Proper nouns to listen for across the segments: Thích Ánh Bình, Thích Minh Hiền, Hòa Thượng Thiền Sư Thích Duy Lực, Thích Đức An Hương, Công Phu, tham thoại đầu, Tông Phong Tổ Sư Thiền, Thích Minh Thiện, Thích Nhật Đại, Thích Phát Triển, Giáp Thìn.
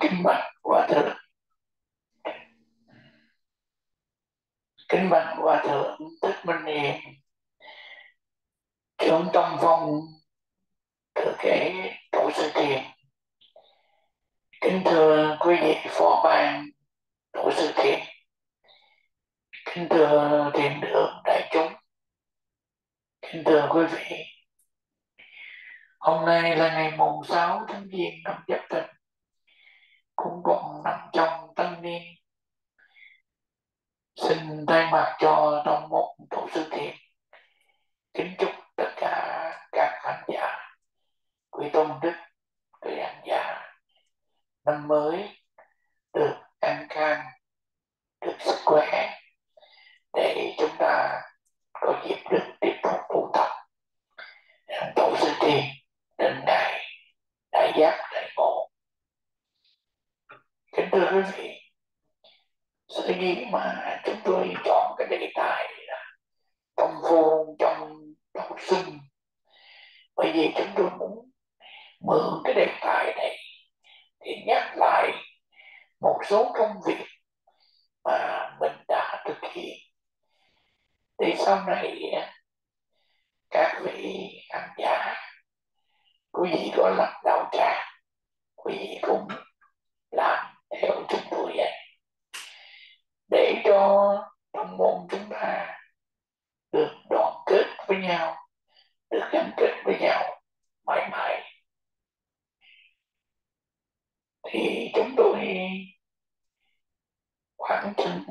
Kính bạch hòa thượng, kính bạch hòa thượng Thích Minh Hiền, trưởng tông phong thừa kế tổ sư Thiền. Kính thưa quý vị phó ban tổ sư Thiền, kính thưa thiền đường đại chúng, kính thưa quý vị. Hôm nay là ngày mùng 6 tháng Giêng năm Giáp Thìn, cũng còn nằm trong tân niên. Xin thay mặt cho tông môn tổ sư Thiền kính chúc tất cả các hành giả, quý tôn đức, quý hành giả năm mới được an khang, được sức khỏe, để chúng ta có dịp được tiếp tục tu tập tổ sư Thiền định đại, đại giác, đại ngộ. Kính thưa quý vị, sở dĩ mà chúng tôi chọn cái đề tài là tông vô trong tông sinh, bởi vì chúng tôi muốn mượn cái đề tài này để nhắc lại một số công việc mà mình đã thực hiện, để sau này các vị hành giả, quý vị có làm đạo tràng, quý vị cũng làm theo chúng tôi vậy, để cho tông môn chúng ta được đoàn kết với nhau, được gắn kết với nhau mãi mãi. Thì chúng tôi khoảng chừng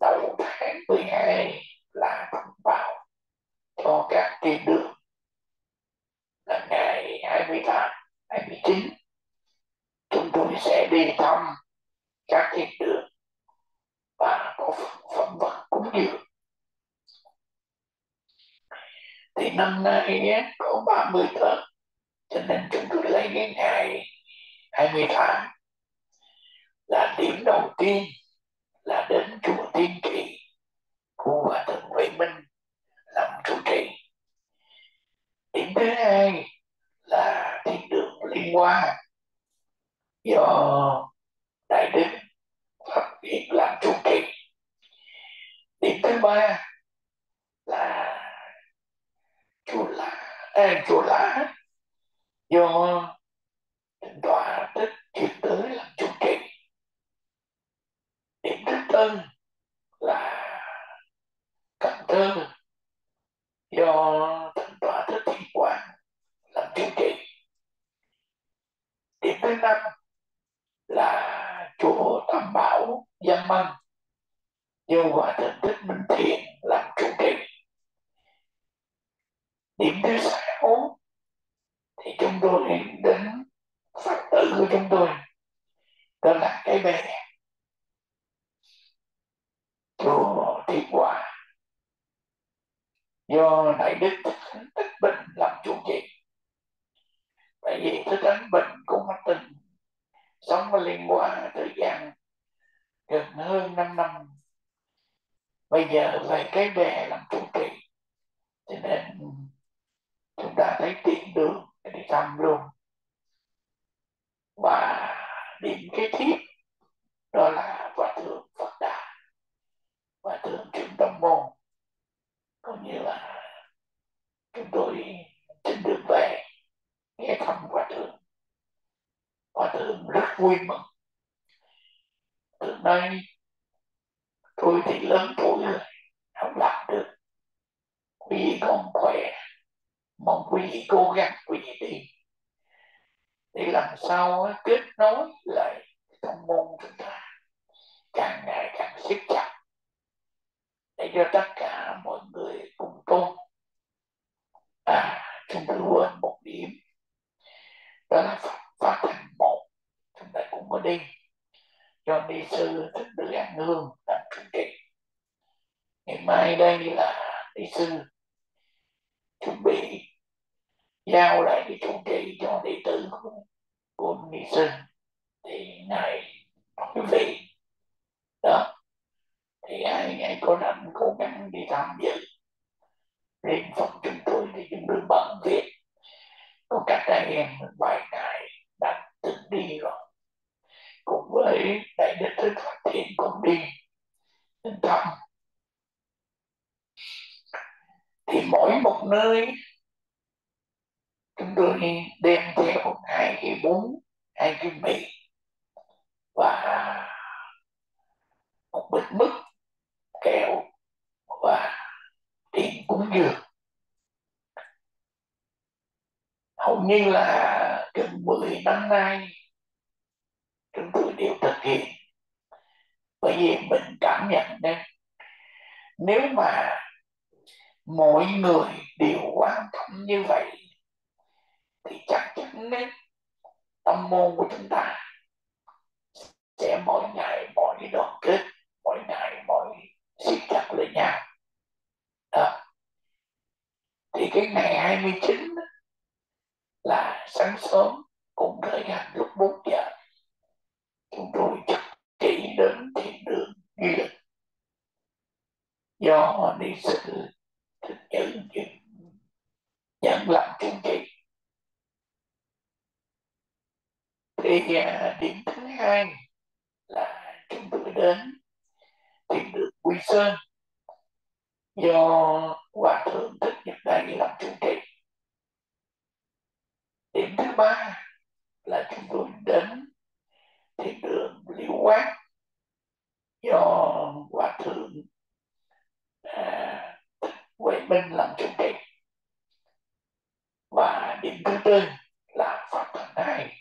đầu tháng 12 là thông báo cho các tiền đường là ngày 28, 29 chúng tôi sẽ đi thăm các thiền đường và có phẩm vật cúng dường. Thì năm nay nhé, có 30 Tết, cho nên chúng tôi lấy cái ngày 28 là điểm đầu tiên là đến chùa Tiên Trì, khu Hòa Thượng Huệ Minh làm chủ trì. Điểm thứ hai là thiền đường Liên Hoa do Đại Đức Pháp Viện làm chủ trì. Điểm thứ ba là chùa Lá do Tịnh Tọa Thích Duy Lực làm chủ trì. Điểm thứ tư là Cần Thơ do Tịnh Tọa Thích Duy Lực làm chủ trì. Điểm thứ năm là chùa Tam Bảo Giang Măng do Hòa Thượng Thích Minh Thiện làm chủ trì. Điểm thứ sáu thì chúng tôi đến Phật tử của chúng tôi, đó là cái bè chùa Thiên Hòa do Đại Đức Thích Bình làm chủ trì. Tại vì Thích Ánh Bình cũng mắc tình sống với Liên Hoa thời gian gần hơn 5 năm. Bây giờ về cái bè làm chủ trì, cho nên chúng ta thấy tiện đường để thăm luôn. Và điểm kế tiếp đó là Hòa Thượng Phật Đà, Hòa Thượng trưởng tông môn, cũng như là chúng tôi trên đường về nghe thăm Hòa Thượng. Hòa Thượng rất vui mừng. Từ nay tôi thì lớn tuổi rồi, không làm được. Quý vị còn khỏe, mong quý vị cố gắng, quý vị đi để làm sao kết nối lại tông môn chúng ta càng ngày càng siết chặt, để cho tất cả mọi người cùng tôn. Chúng ta quên một điểm, đó là Pháp Thành Một, chúng ta cũng có đi cho ni sư Thích Đức An Hương làm chủ trì. Ngày mai đây là ni sư chuẩn bị giao lại cái chủ trì cho đệ tử của ni sư, thì ngày quý vị đó thì ai có rảnh cố gắng đi tham dự đến phòng chúng tôi, thì chúng tôi bận việc. Có các anh em vài ngày đã từng đi rồi, cùng với đại đức Thích Phát Triển cũng đi đến thăm. Thì mỗi một nơi chúng tôi đem theo 2 cái bún, 2 cái mì và 1 bịch mứt, kẹo và tiền cúng dường. Hầu như là gần 10 năm nay chúng tôi đều thực hiện, bởi vì mình cảm nhận đấy, nếu mà mỗi người đều quan tâm như vậy thì chắc chắn đấy, tâm môn của chúng ta sẽ mỗi ngày mỗi đoàn kết, mỗi ngày mỗi siết chặt lại nhau. Đó. Thì cái ngày 29 là sáng sớm cũng khởi hành lúc 4 giờ, chúng tôi trực chỉ đến thiền đường Duy Lực. Do đi sự nhận làm chính trị. Thì điểm thứ 2 là chúng tôi đến thiền đường Quy Sơn do Hòa Thượng Thích Nhật Đại làm chủ trì. Điểm thứ 3 là chúng tôi đến thiền đường Liễu Quán do Hòa Thượng Huệ Minh làm chủ trì. Và điểm thứ 4 là Pháp Thành Hai.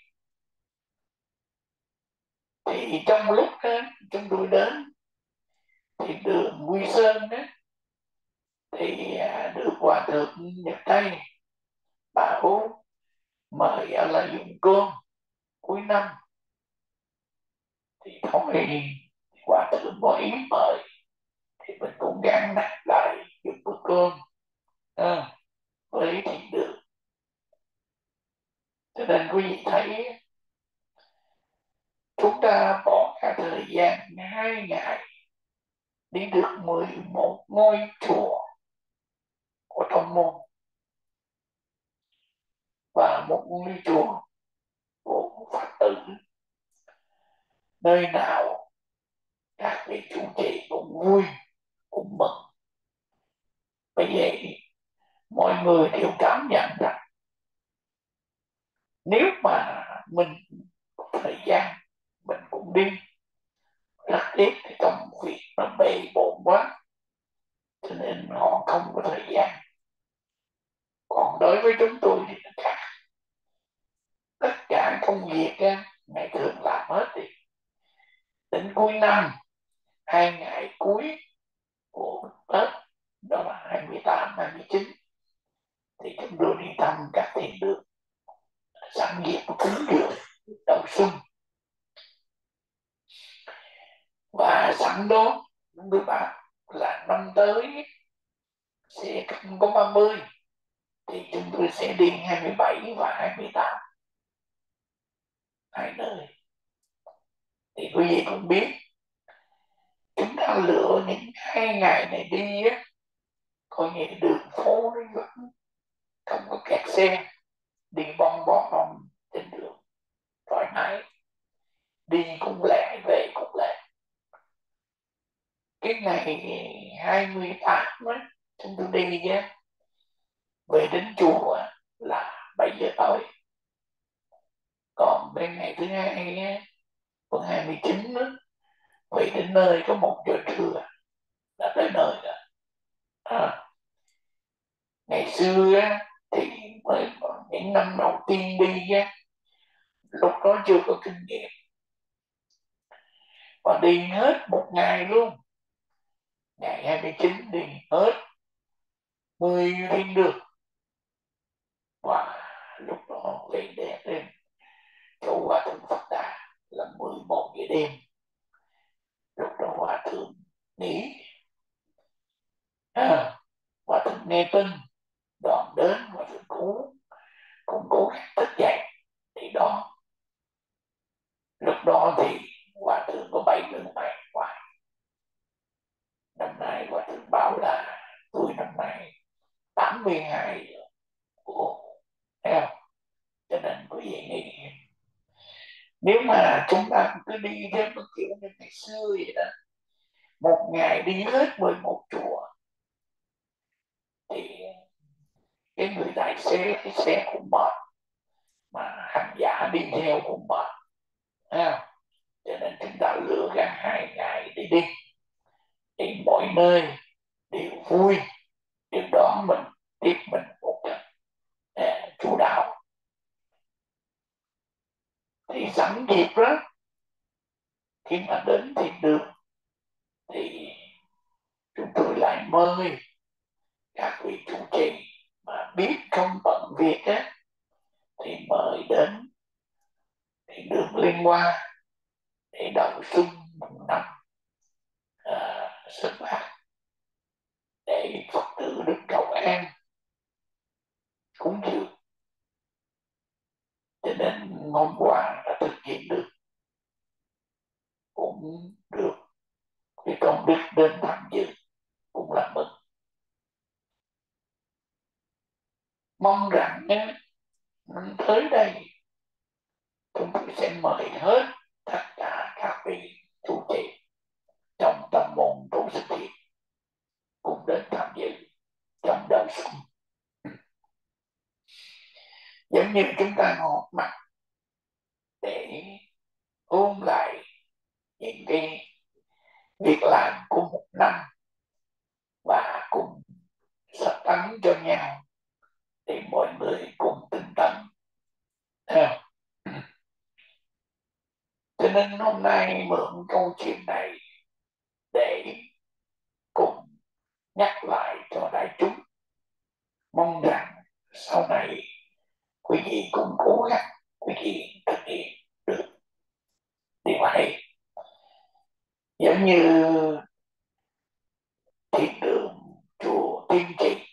Thì trong lúc đó, chúng tôi đến thiền đường Quy Sơn đó, thì được Hòa Thượng Nhật Tây bảo mời ở lại dùng cơm cuối năm. Thì thôi Hòa Thượng có ý mời thì mình cũng gắn đặt lại dùng bữa cơm với thiền đường. Cho nên quý vị thấy chúng ta bỏ cả thời gian 2 ngày đi được 11 ngôi chùa của tông môn và 1 ngôi chùa của Phật tử, nơi nào các vị chủ trì cũng vui cũng mừng. Bởi vậy mọi người đều cảm nhận rằng nếu mà mình thời gian mình cũng đi rất ít thì công việc nó bề bộn quá, cho nên họ không có thời gian. Còn đối với chúng tôi thì nó khác, tất cả công việc ngày thường làm hết đi, đến cuối năm 2 ngày cuối của Tết, đó là 28, 29 thì chúng tôi đi thăm các thiền đường sẵn dịp cúng dường đầu xuân. Và sẵn đó chúng tôi bảo là năm tới sẽ không có 30 thì chúng tôi sẽ đi 27 và 28 2 nơi. Thì quý vị cũng biết chúng ta lựa những 2 ngày này đi á, coi như đường phố nó vẫn không có kẹt xe, đi bon trên đường thoải mái, đi cũng lẹ về cũng lẹ. Cái ngày 28 đó, chúng tôi đi nhé, về đến chùa là 7 giờ tối. Còn bên ngày thứ 2 tuần 29 đó, về đến nơi có 1 giờ trưa là tới nơi rồi. Ngày xưa thì mới những năm đầu tiên đi nhé, lúc đó chưa có kinh nghiệm và đi hết 1 ngày luôn. Ngày 29 đi hết 10 thiên đường. Và lúc đó về đẹp lên chỗ Hòa Thượng Phật Đà là 11 giờ đêm. Lúc đó Hòa Thượng nghỉ, Hòa Thượng nghe tin đoàn đến, Hòa Thượng cũng cố gắng thức dậy. Thì đó lúc đó thì Hòa Thượng có 7 người ngoài. Năm nay Hòa Thượng bảo là tuổi năm nay 82 rồi. Cho nên quý vị nghĩ, nếu mà chúng ta làm cứ đi theo cái kiểu như ngày xưa vậy đó, một ngày đi hết 11 chùa. Thì cái người tài xế cái xe cũng mệt, mà hành giả đi theo cũng mệt, cho nên chúng ta lựa ra 2 ngày để đi, thì mọi nơi đều vui, đều đón mình, tiếp mình một cách chủ đạo. Thì sẵn dịp đó, khi mà đến thiền đường thì chúng tôi lại mời các vị chủ trì mà biết không bận việc á, thì mời đến thiền đường Liên Hoa để đầu xuân mùng 5 xuất phát để Phật tử Đức Cầu An cúng dường. Cho nên hôm qua đã thực hiện được, cũng được cái công đức đến tham dự, cũng là mừng. Mong rằng năm tới đây chúng tôi sẽ mời hết tất cả các vị chủ trì trong tâm môn tổ chức thiện cũng đến tham dự trong đời sống. Giống như chúng ta họp mặt để ôm lại những cái việc làm của một năm và cùng sắp tấn cho nhau để mọi người cùng tinh tấn. Cho nên hôm nay mượn câu chuyện này để cùng nhắc lại cho đại chúng, mong rằng sau này quý vị cũng cố gắng, quý vị thực hiện được điều này. Giống như thiền đường chùa Tiên Trì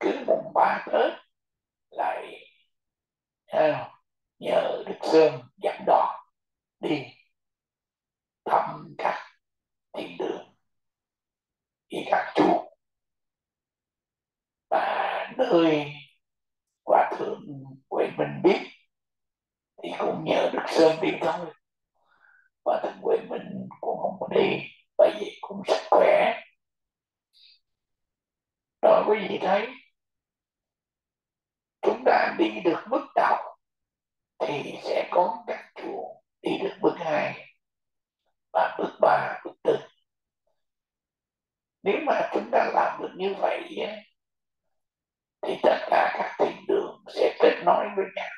cứ mùng 3 Tết lại nhờ Đức Sơn dẫn đoàn đi thăm các thiền đường, đi các chùa và nơi Hòa Thượng Huệ Minh biết thì cũng nhờ Đức Sơn đi thôi. Và thằng Huệ Minh cũng không có đi bởi vì cũng sức khỏe. Rồi quý vị thấy chúng ta đi được bước đầu thì sẽ có các chùa đi được bước 2 và bước 3, bước 4. Nếu mà chúng ta làm được như vậy thì tất cả các thiền đường sẽ kết nối với nhau.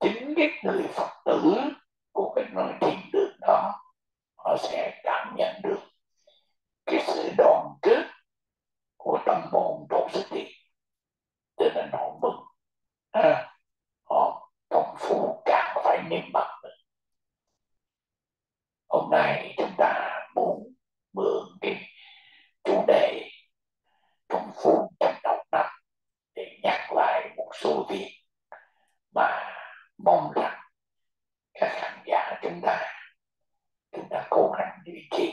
Chính cái người Phật tử của cái nơi thiền đường đó, họ sẽ cảm nhận được cái sự đoàn kết của tâm môn tổ chức thiện, cho nên họ mừng, họ công phu càng phải niệm mật. Hôm nay chúng ta muốn mượn cái chủ đề công phu trong đầu năm để nhắc lại một số việc mà mong rằng các hành giả chúng ta cố gắng duy trì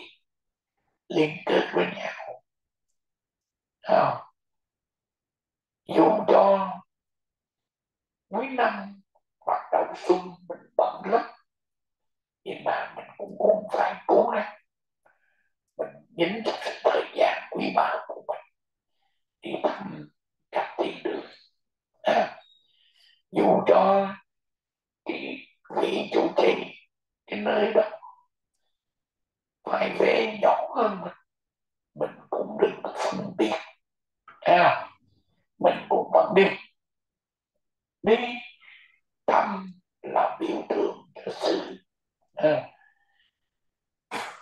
liên kết với nhau, dù cho cuối năm hoạt động xuân mình bận lắm, nhưng mà mình cũng phải cố gắng mình nhín được thời gian quý báu của mình đi thăm các thiền đường, dù cho cái vị chủ trì cái nơi đó phải vẽ nhỏ hơn mình cũng đừng phân biệt, mình cũng vẫn đi thăm là biểu tượng cho sự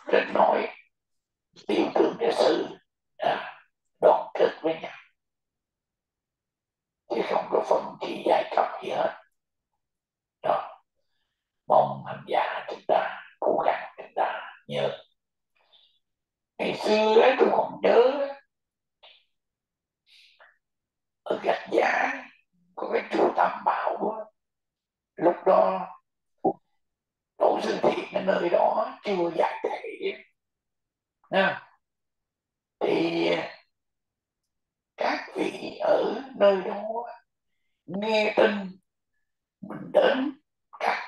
rất nổi, biểu tượng cho sự đoàn kết với nhau, chứ không có phần chỉ giải cấp gì hết. Đó, mong hành giả chúng ta cố gắng, chúng ta nhớ. Ngày xưa ấy, tôi còn nhớ ở Gạch Giá có cái chùa Tam Bảo, lúc đó tổ sư thiện ở nơi đó chưa giải thể, thì các vị ở nơi đó nghe tin mình đến các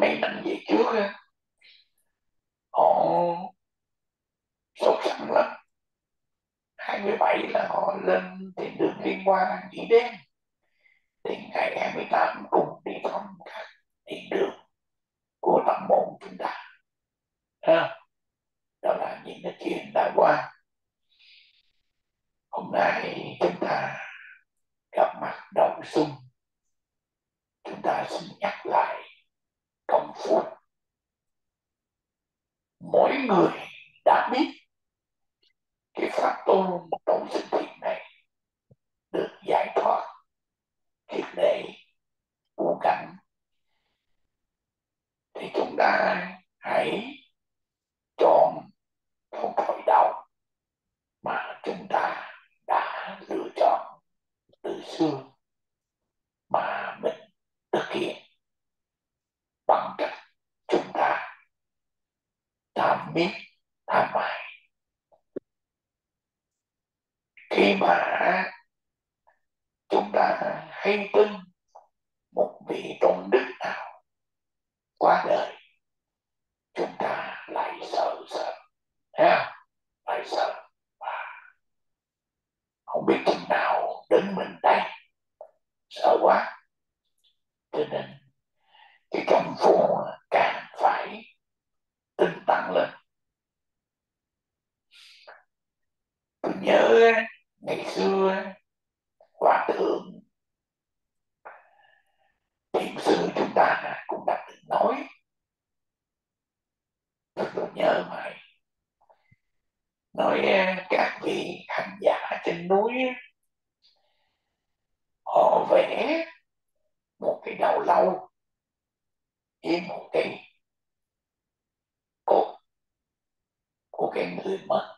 mấy năm về trước á, họ sốc sẵn lắm. 27 là họ lên tìm đường liên quan chỉ đêm. Thì ngày 28 cùng đi thăm các điện đường của tâm môn chúng ta. Đó là những cái chuyện đã qua. Hôm nay chúng ta gặp mặt đầu xuân, chúng ta xin nhắc lại công phu. Mỗi người đã biết cái pháp tu tổng sinh thiện này được giải thoát triệt để vô cảnh, thì chúng ta hãy chọn con khởi đầu mà chúng ta đã lựa chọn từ xưa mà mình thực hiện bằng cách chúng ta tham biết tham hại. Khi mà chúng ta hay tin một vị tôn đức nào qua đời, chúng ta lại sợ và không biết chừng nào đến mình đây, sợ quá. Cho nên cái công phu càng phải tinh tấn lên. Tôi nhớ ngày xưa hòa thượng thiền sư chúng ta cũng đã từng nói, tôi nhớ mày nói các vị hành giả trên núi họ vẽ một cái đầu lâu với một cái cốt của cái người mất,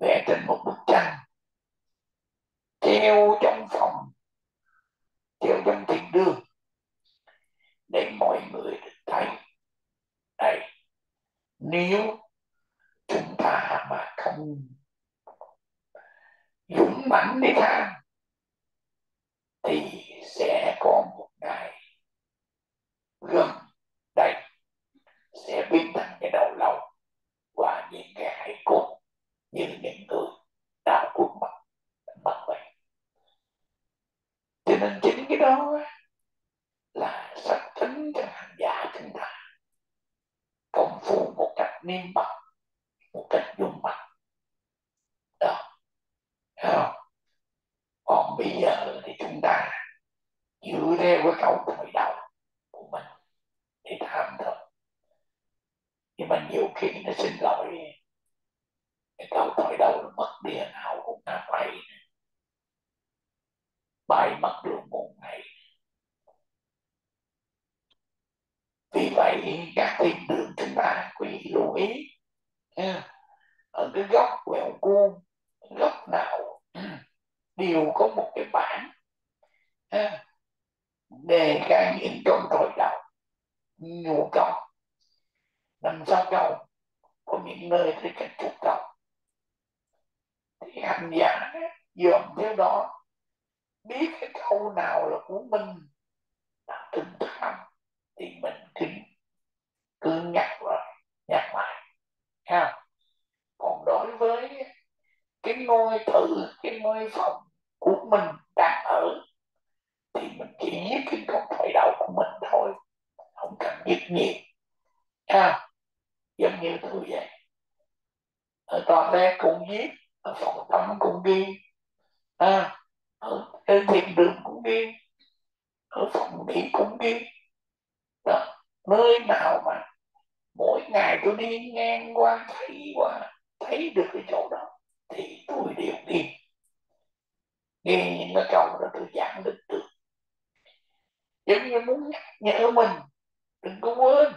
vẽ trên một bức tranh treo trong phòng, treo trong tiền đường để mọi người được thấy. Đây, nếu chúng ta mà không dũng mãnh để tham thì sẽ có một ngày gần đây sẽ biến thành cái đầu lâu và những cái hải cốt như những người đã cuốn mặt vậy. Cho nên chính cái đó là sắc tính cho hành giả chúng ta công phu một cách niêm mật, một cách dung mật đó. Còn bây giờ thì chúng ta dựa theo cái câu khởi đầu của mình để tham thôi. Nhưng mà nhiều khi nó xin lỗi, cái câu khởi đầu mất đi nào cũng là bay, bay mất đường một ngày. Vì vậy các thiên đường chúng ta quý lưu ý ở cái góc quẹo cuông, góc nào đều có một cái bảng đề ra những câu khởi đầu nhiều câu, 5-6 câu, có những nơi tới cả chục câu. Thì hành giả dòm theo đó biết cái câu nào là của mình đã từng tham thì mình cứ nhắc lại ha. Còn đối với cái ngôi tự, cái ngôi phòng của mình đang ở thì mình chỉ viết cái câu khởi đầu của mình thôi, không cần viết nhiều ha. Giống như tôi vậy, ở toilet cũng viết, ở phòng tắm cũng ghi, ở trên thiền đường cũng ghi, ở phòng nghỉ cũng ghi đó. Nơi nào mà mỗi ngày tôi đi ngang qua thấy được cái chỗ đó thì tôi đều ghi những cái câu đó, tôi giảng định được, giống như muốn nhắc nhở mình đừng có quên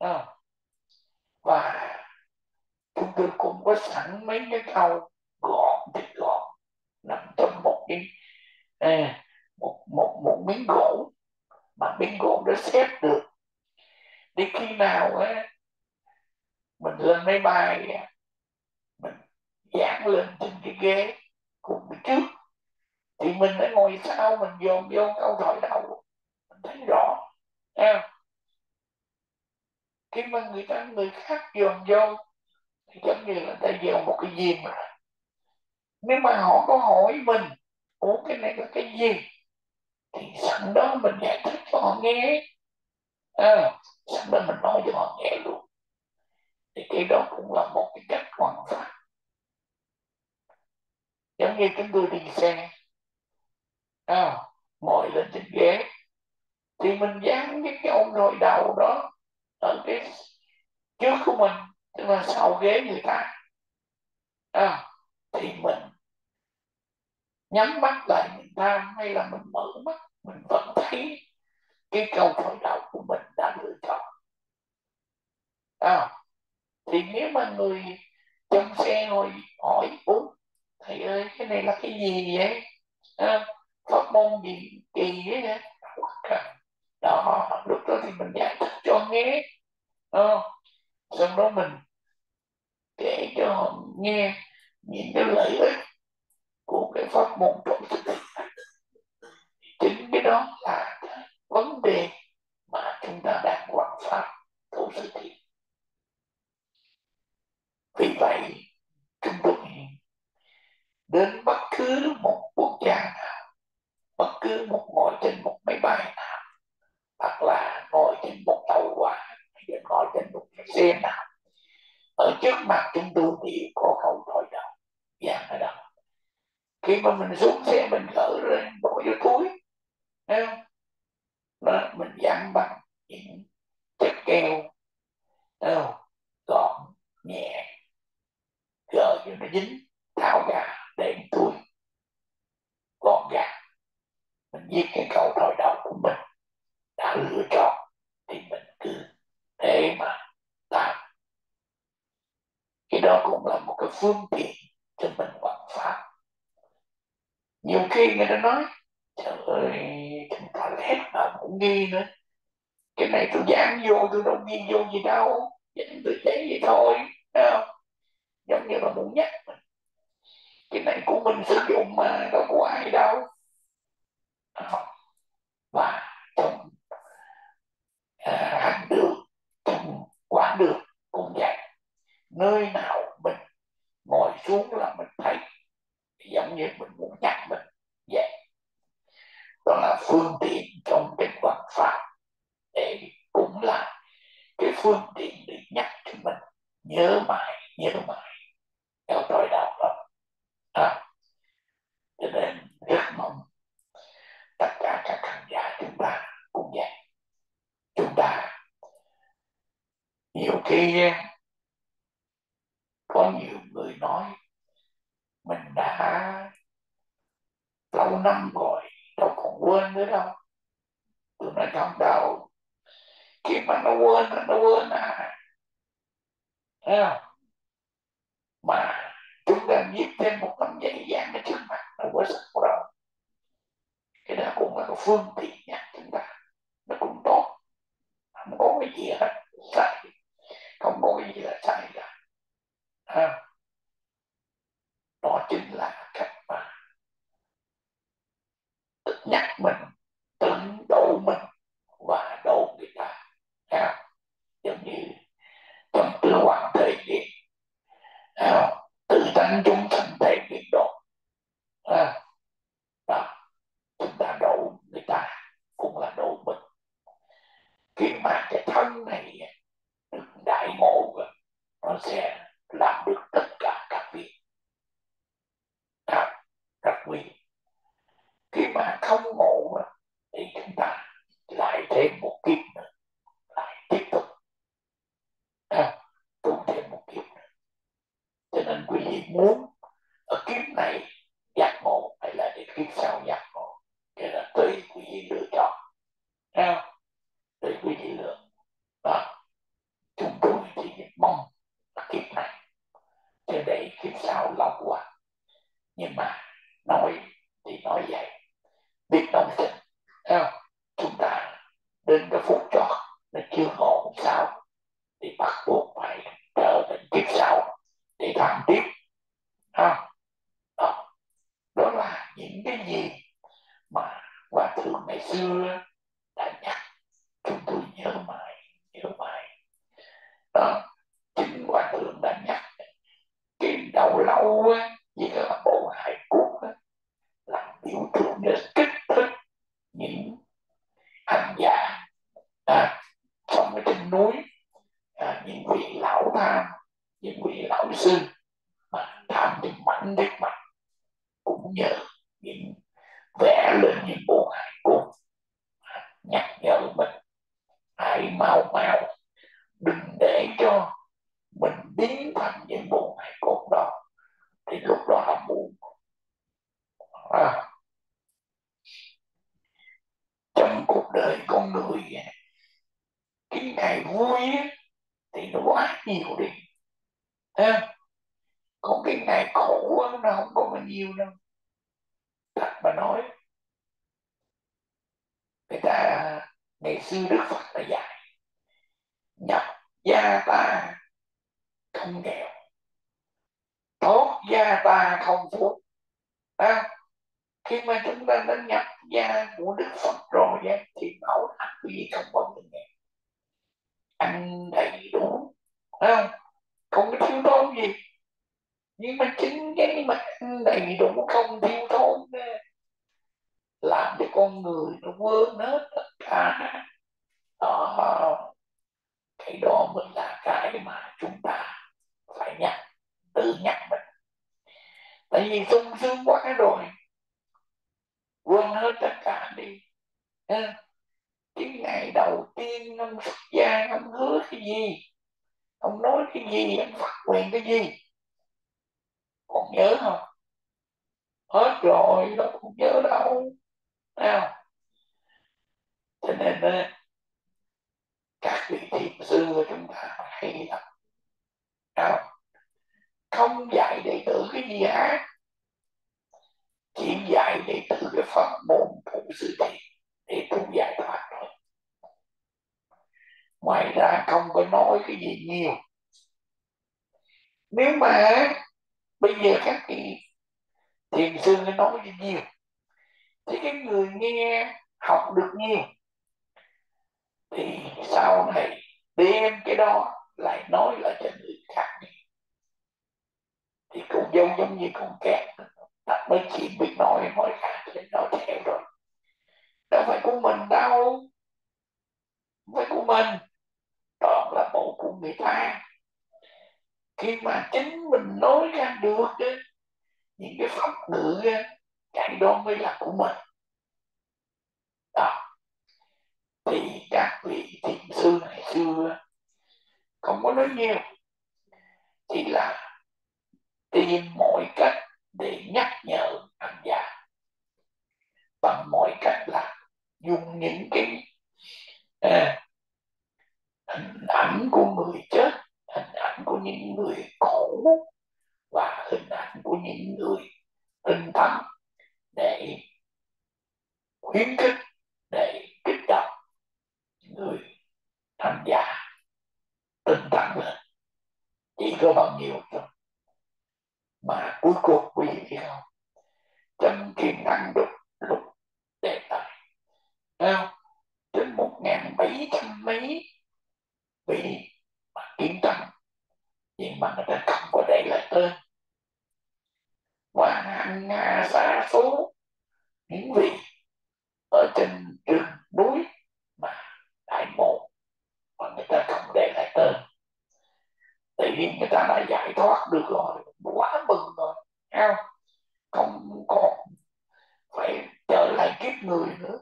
đó. Và chúng tôi cũng có sẵn mấy cái câu gọn nằm trong một cái một miếng gỗ, mà miếng gỗ đã xếp được. Đến khi nào mình lên máy bay, mình dán lên trên cái ghế của mình trước thì mình phải ngồi sau mình dồn vô câu thoại đầu mình thấy rõ à. Khi mà người khác dồn vô thì giống như là ta dồn một cái gì mà. Nếu mà họ có hỏi mình ủa cái này là cái gì thì sẵn đó mình giải thích cho họ nghe à, sẵn đó mình nói cho họ nghe luôn. Thì cái đó cũng là một cái cách hoàn pháp. Giống như chúng tôi đi xe à, ngồi lên trên ghế thì mình dán cái ông đội đầu đó ở cái trước của mình, tức là sau ghế người ta à, thì mình nhắm mắt lại mình tham hay là mình mở mắt mình vẫn thấy cái câu thoại đầu của mình đã lựa chọn à. Thì nếu mà người trong xe ngồi hỏi ủa thầy ơi cái này là cái gì vậy à, pháp môn gì kỳ vậy đó, lúc đó thì mình giải thích cho nghe à, xong đó mình kể cho họ nghe những cái lợi ích của cái pháp môn trụ thực. Chính cái đó là cái vấn đề mà chúng ta đang hoàn pháp trụ sự thiện. Vì vậy chúng tôi đến bất cứ một quốc gia nào, bất cứ một ngồi trên một máy bay nào, hoặc là ngồi trên một tàu hỏa, ngồi trên một cái xe nào, ở trước mặt chúng tôi đều có câu thoại đầu dán ở đó. Khi mà mình xuống xe mình gỡ ra bỏ vô túi đó, mình dán bằng những chất keo gọn nhẹ, gỡ cho nó dính, tháo ra để túi gọn gàng. Mình viết cái câu thoại đầu của mình đã lựa chọn thì mình cứ thế mà làm. Cái đó cũng là một cái phương tiện cho mình hoàn pháp. Nhiều khi người ta nói trời ơi, chúng ta lét mà cũng ghi nữa. Cái này tôi dán vô, tôi đâu ghi vô gì đâu, dán tôi giấy vậy thôi. Giống như là muốn nhắc mình, cái này của mình sử dụng mà đâu có ai đâu. Và trong hành đường, trong quả đường cũng vậy. Nơi nào mình ngồi xuống là mình thấy giống như mình muốn nhắc mình vậy. Đó là phương tiện trong cái hoàn pháp, để cũng là cái phương tiện để nhắc cho mình nhớ mãi theo tôi đạo đó à. Cho nên rất mong tất cả các khán giả chúng ta cũng vậy. Chúng ta nhiều khi có nhiều người nói mình đã lâu năm rồi, đâu còn quên nữa đâu. Tôi nói trong đầu, khi mà nó quên à. Mà chúng ta viết thêm một tấm giấy dán ở trước mặt, nó quên sẵn rồi. Cái đó cũng là cái phương tiện nhắc chúng ta, nó cũng tốt. Không có cái gì hết sai, không có cái gì là sai cả. Đó chính là cách mà tự nhắc mình, tự độ mình và độ người ta. Giống như trong tư hoàng thể hiện, tự tánh chúng sanh thể hiện độ. Chúng ta độ người ta cũng là độ mình. Khi mà cái thân này được đại ngộ rồi, nó sẽ làm được tất cả các việc. Đặc biệt khi mà không ngộ thì chúng ta lại thêm một kiếp nữa, lại tiếp tục tu thêm một kiếp nữa. Cho nên quý vị muốn ở kiếp này giác ngộ hay là đến kiếp sau giác ngộ, cho nên tùy quý vị lựa chọn, tùy quý vị lựa. Chúng tôi chỉ mong là kiếp này cho để kiếp sau lâu quá. Nhưng mà nói thì nói vậy, biết đồng tình. Chúng ta đến cái phút chót nó chưa ngộ sao thì bắt buộc phải trở thành kiếp sau để làm tiếp. Đó là những cái gì hòa thượng ngày xưa đã nhắc chúng tôi nhớ mãi. Đó, chính hòa thượng đã nhắc cái đầu lâu á, với cái bộ hài cốt á, làm biểu tượng để kích thích những hành giả trong cái trên núi, những vị lão tham, những vị lão sư mà tham thì mạnh đích mạnh, cũng nhờ những vẽ lên những bộ hài cốt nhắc nhở mình hãy mau đừng để cho mình biến thành những bộ hài cốt đó, thì lúc đó là muộn. Trong cuộc đời con người cái ngày vui thì nó quá nhiều đi, còn cái ngày khổ nó không có bao nhiêu đâu. Thật mà nói, người ta ngày xưa Đức Phật đã dạy nhập gia ta không nghèo, thoát gia ta không phú. Khi mà chúng ta đã nhập gia của Đức Phật rồi thì bảo ăn gì không bao nhiêu nghèo, ăn đầy đủ, không có thiếu thốn gì. Nhưng mà chính cái mà ăn đầy đủ không thiếu thốn làm cho con người nó quên hết tất cả đó. Cái đó mình là cái mà chúng ta phải tự nhắc mình, tại vì sung sướng quá rồi quên hết tất cả đi. Cái ngày đầu tiên ông xuất gia ông hứa cái gì, ông nói cái gì, ông phát nguyện cái gì, còn nhớ không? Hết rồi, nó không nhớ đâu. Cho nên các vị thiền sư của chúng ta hay lắm. Không dạy đệ tử cái gì hết, chỉ dạy đệ tử cái pháp môn của sự thiền để tu giải thoát thôi. Ngoài ra không có nói cái gì nhiều. Nếu mà bây giờ các vị thiền sư nói gì nhiều thì cái người nghe học được nhiều, thì sau này đem cái đó lại nói lại cho người khác đi, thì cũng giống như con kẹt đặt mấy chuyện biết nói khác thì nói theo rồi. Đâu phải của mình đâu, không phải của mình, đó là bộ của người ta. Khi mà chính mình nói ra được những cái pháp ngữ, cái đó mới là của mình. Đó, thì các vị thiền sư ngày xưa không có nói nhiều, chỉ là tìm mọi cách để nhắc nhở hành giả, bằng mọi cách là dùng những cái hình ảnh của người chết, hình ảnh của những người khổ và hình ảnh của những người tinh tấn để khuyến khích, để kích động người tham gia tinh tấn lên. Chỉ có bao nhiêu thôi mà cuối cùng quý vị thấy không, trong chuyên năng đục lục đề tài đến 1700 mấy vị mà kiến tăng, nhưng mà người ta không có để lại tên, và hàng ngàn xa số những vị ở trên rừng núi mà đại mộ mà người ta không để lại tên, tại vì người ta đã giải thoát được rồi, quá mừng rồi, không còn phải trở lại kiếp người nữa,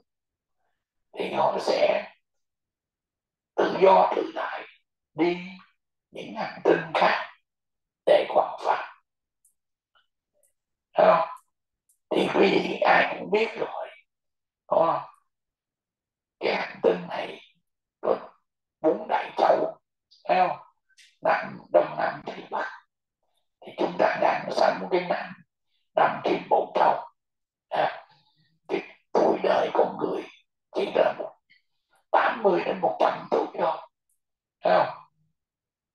thì họ sẽ tự do tự tại đi những hành tinh khác để quảng pháp. Thì quý vị ai cũng biết rồi, cái hành tinh này có 4 đại châu, Nam, Đông Nam, Tây Bắc, thì chúng ta đang sanh một cái Nam Kim Bộ Châu. Cái tuổi đời con người chỉ là 80 đến 100 tuổi thôi,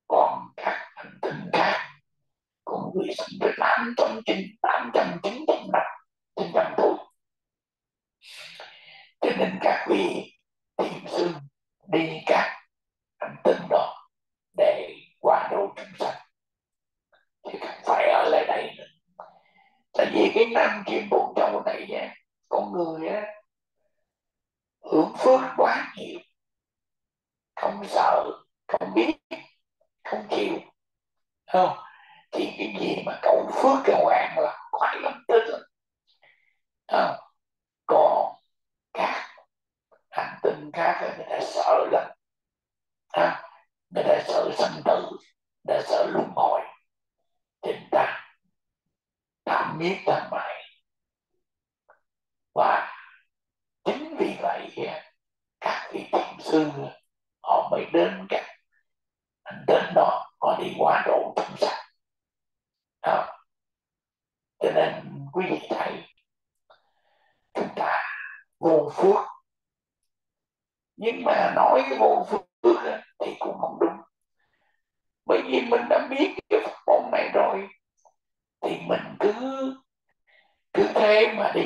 còn các hành tinh khác con người sinh được 890 năm, cho nên các vị thiền sư đi các hành tinh đó để qua độ chúng sanh, chứ không phải ở lại đây nữa. Tại vì cái năm chuyện bốn châu này nha, con người á hưởng phước quá nhiều, không sợ, không biết, không chịu, không? Thì cái gì mà cầu phước cầu an là khoái lắm, tức lắm. À, còn các hành tinh khác người ta sợ lắm, à, người ta sợ sanh tử, người ta sợ luân hồi, thì người ta tạm biết tạm mãi. Và chính vì vậy các vị thiền sư họ mới đến các hành tinh đó, họ đi qua độ chúng sanh. À, cho nên quý vị thấy chúng ta vô phước, nhưng mà nói cái vô phước thì cũng không đúng, bởi vì mình đã biết cái Phật môn này rồi thì mình cứ thế mà đi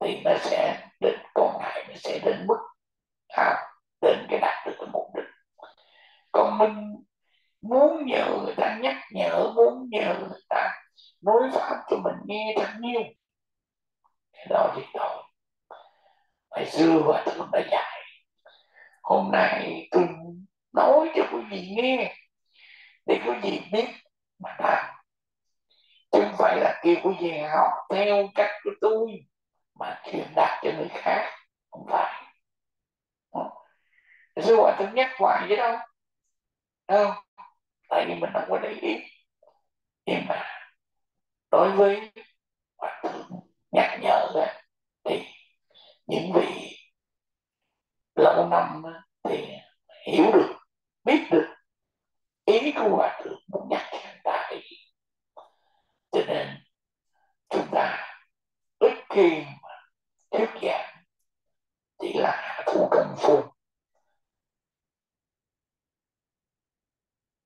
thì nó sẽ đến con này, nó sẽ đến mức đến cái đạt được cái mục đích. Còn mình muốn nhờ người ta nhắc nhở, muốn nhờ người ta nói pháp cho mình nghe thật nhiều, đó thì thôi. Hồi xưa và thường đã dạy, hôm nay tôi nói cho quý vị nghe để quý vị biết mà làm, chứ không phải là kêu quý vị học theo cách của tôi mà truyền đạt cho người khác, không phải. Hồi xưa và thường nhắc hoài vậy đâu, đâu, tại vì mình không có để ý. Nhưng mà đối với Hòa Thượng nhắc nhở thì những vị lâu năm thì hiểu được, biết được ý của Hòa Thượng muốn nhắc cho người ta cái gì. Cho nên chúng ta ít khi mà thuyết giảng chỉ là thủ công phu.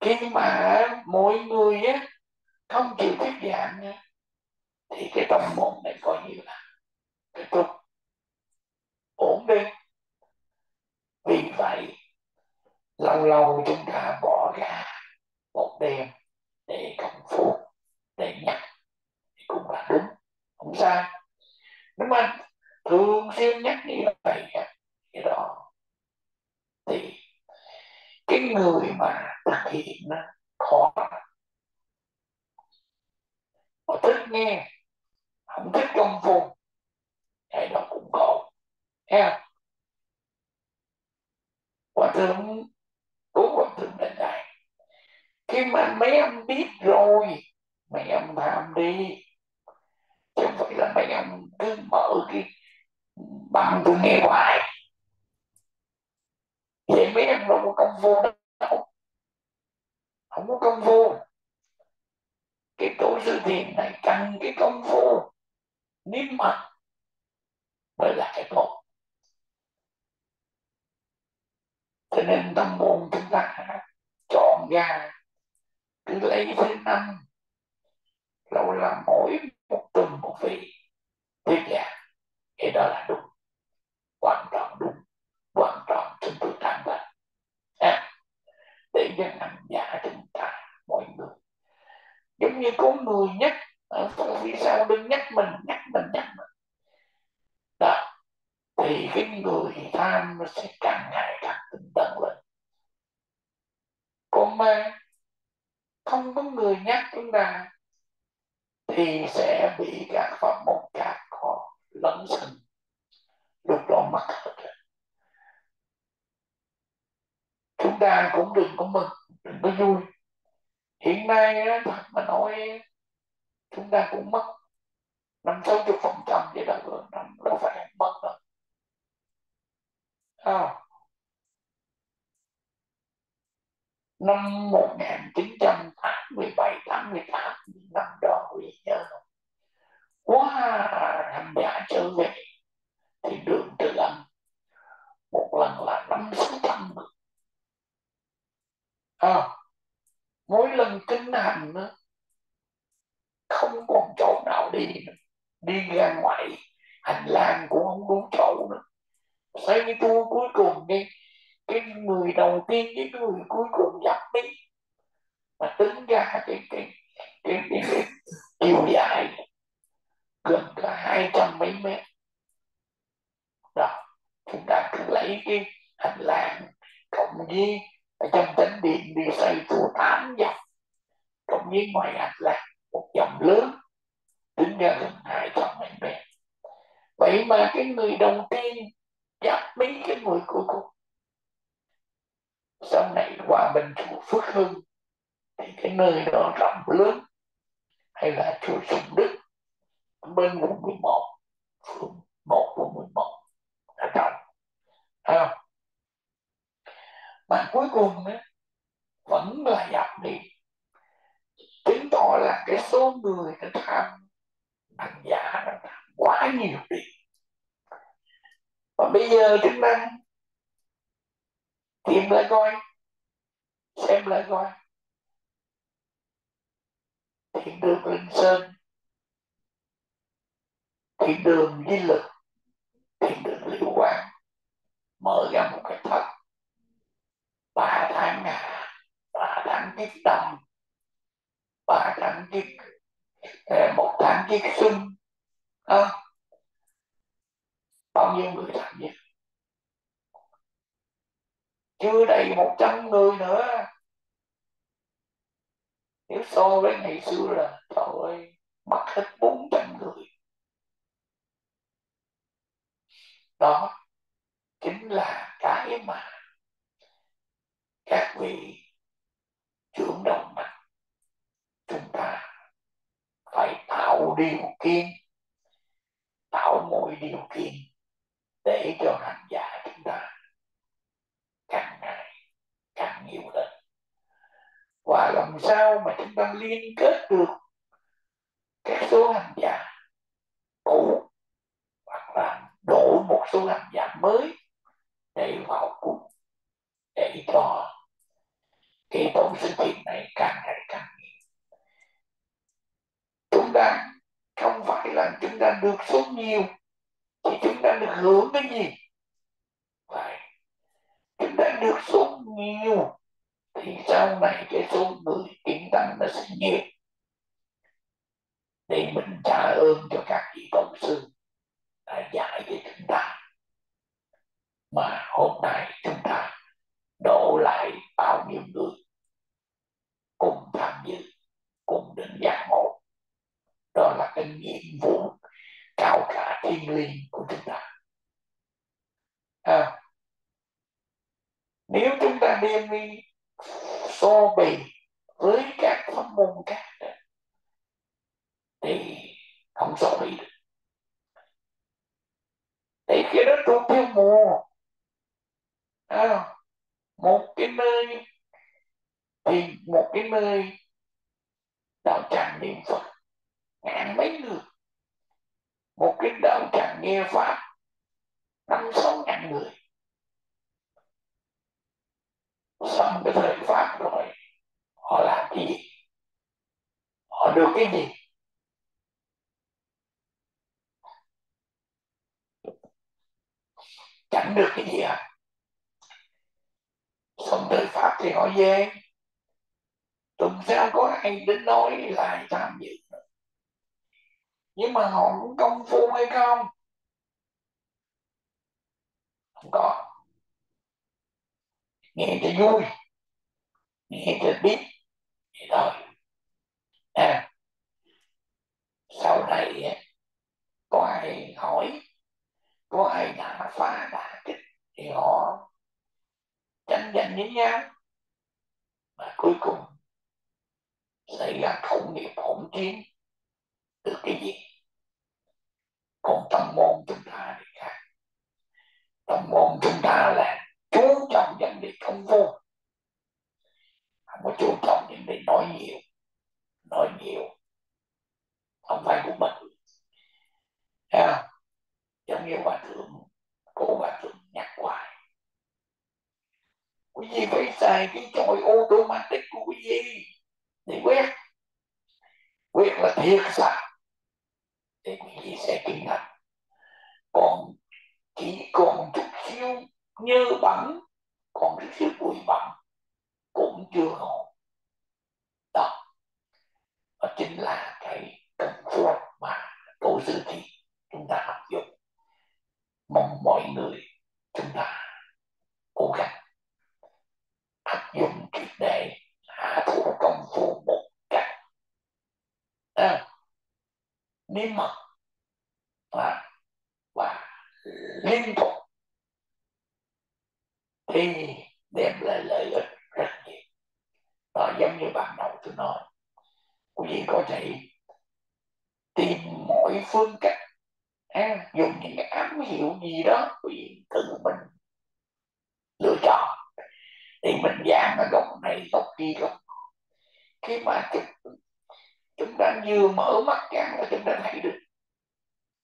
Khi mà mỗi người không chịu thuyết giảng thì cái tâm môn này coi như là cái tốt ổn định. Vì vậy lâu lâu chúng ta bỏ ra một đêm để công phu, để nhắc thì cũng là đúng, không sai. Đúng không? Thường xuyên nhắc như vậy cái đó thì cái người mà thực hiện nó khó, họ thích nghe, không thích công phu, cái đó cũng khổ. Hòa Thượng của Hòa Thượng Đại Đại, khi mà mấy em biết rồi, mấy em làm đi, chứ không phải là mấy em cứ mở cái bằng tôi nghe hoài, vậy mấy em đâu có công phu đâu, không có công phu. Cái tổ sư thiền này cần cái công phu niệm mặt mới là cái tốt. Cho nên tâm môn chúng ta chọn ra cứ lấy thứ năm, lâu là mỗi một tuần một vị thuyết giảng, cái đó là đúng, hoàn toàn đúng, hoàn toàn chúng tôi tham gia để cho hành giả chúng ta mọi người. Giống như có người nhắc, vì sao đừng nhắc mình, nhắc mình. Đó, thì cái người tham nó sẽ càng ngày càng tinh tấn lên. Còn mà không có người nhắc chúng ta thì sẽ bị các pháp môn khác khó lấn sân, lúc đó mất hết. Chúng ta cũng đừng có mừng, đừng có vui. Hiện nay thật mà nói chúng ta cũng mất 50-60% vậy đó, đâu phải mất đâu. Năm 1987-88 năm đó quý vị nhớ không? Quá hành giả trở về thì đường từ âm một lần là 500-600. Mỗi lần kinh hành không còn chỗ nào đi nữa, đi ra ngoài hành lang cũng không đúng chỗ nữa, tay với tôi cuối cùng đi. Cái người đầu tiên với người cuối cùng giáp đi. Mà tính ra cái chiều dài gần cả 200 mấy mét. Đó, chúng ta cứ lấy cái hành lang cộng với ở trong Chánh Điện đi xây chùa 8 dòng, cộng với ngoài hành lang 1 dòng lớn, tính ra gần 200 mấy mét. Vậy mà cái người đầu tiên giáp mấy cái người cuối cùng. Sau này qua bên chùa Phước Hưng thì cái nơi đó rộng lớn, hay là chùa Sùng Đức bên quận 11, phường 1 quận 11 đã rộng, thấy không? Mà cuối cùng ấy, vẫn là giáp đi, chứng tỏ là cái số người đã tham hành giả đã tham quá nhiều đi. Và bây giờ chúng ta tìm lại coi, xem lại coi Thiện Đường Linh Sơn, Thiện Đường Duy Lực, Thiện Đường Liễu Quang mở ra một cái thất 3 tháng Ngà, 3 tháng Kiết Đồng, 3 tháng Kiết, 1 tháng Kiết Xuân, bao nhiêu người tham gia? Chưa đầy 100 người nữa. Nếu so với ngày xưa là trời ơi, mất hết 400 người. Đó chính là cái mà các vị trưởng đồng mạch chúng ta phải tạo điều kiện, tạo mọi điều kiện để cho hành giả chúng ta càng ngày càng nhiều lên. Và làm sao mà chúng ta liên kết được các số hành giả cũ hoặc là đổi một số hành giả mới để vào cuộc, để cho cái tổ sư thiền này càng ngày càng nhiều. Chúng ta không phải là chúng ta được số nhiều thì chúng ta được hưởng cái gì, phải chúng ta được số nhiều thì sau này cái số người kiến tăng nó sẽ nhiều, để mình trả ơn cho các vị tổ sư đã dạy cho chúng ta. Mà hôm nay chúng ta đổ lại bao nhiêu người cùng tham dự, cùng đến giác ngộ. Đó là cái nhiệm vụ cao cả thiên liêng của chúng ta. Nếu chúng ta đem đi so bì với các pháp môn khác thì không so bì được. Thì khi đó tôi theo mùa, một cái nơi thì một cái nơi đạo tràng niệm Phật 1000 mấy người, một cái đạo tràng nghe pháp 5-6 ngàn người. Xong cái thời pháp rồi họ làm cái gì, họ được cái gì? Chẳng được cái gì à? Xong thời pháp thì họ về, tuần sau có ai đến nói lại tham dự, nhưng mà họ cũng công phu hay không? Không có. Nghe cho vui, nghe cho biết thì thôi. Sau này có ai hỏi, có ai đã phá đã kích thì họ tranh giành với nhau, mà cuối cùng xảy ra khẩu nghiệp hỗn chiến. Được cái gì? Còn tâm môn chúng ta thì khác. Tâm môn chúng ta là chú trọng vấn đề công phu, không có chú trọng vấn đề nói nhiều không phải của mình. Giống như hòa thượng, cô hòa thượng nhắc hoài, quý vị phải xài cái chổi automatic của quý vị để quét là thiệt xài để quý vị sẽ tiến hành. Còn chỉ còn chút xíu như bẩn, còn cái chiếc quần bẩn cũng chưa ổn. Đó, đó chính là cái công phu mà cổ sư thì chúng ta học dụng. Mong mọi người chúng ta cố gắng áp dụng triệt để hạ thủ công phu một cách. Nếu mà và liên tục thì đem lại lợi ích rất nhiều. Đó, giống như ban đầu tôi nói, quý vị có thể tìm mọi phương cách, dùng những cái ám hiệu gì đó quý vị tự mình lựa chọn, thì mình dán ở góc này góc kia góc. Khi mà chúng ta vừa mở mắt ra là chúng ta thấy được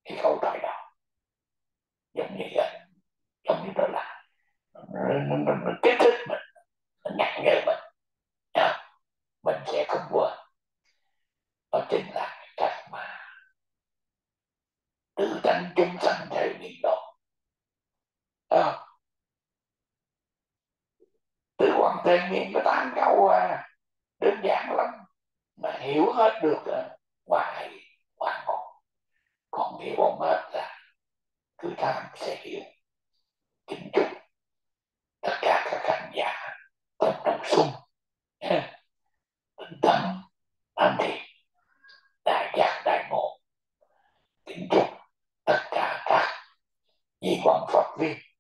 cái câu trời đó. Giống như vậy, giống như đó là nó kích thích mình, nó nhắc nhở mình, mình sẽ không quên. Đó chính là cách mà tự tánh chúng sanh theo niệm độ, tự quan thế niệm nó tán gẫu đơn giản lắm mà hiểu hết được ngoài hoàn ngộ, còn hiểu không hết là cứ tham sẽ hiểu. Chính chúng tất cả các khán giả tập đồng xung tinh tấn tham thiện đại giác đại ngộ. Kính chúc tất cả các vị quan Phật viên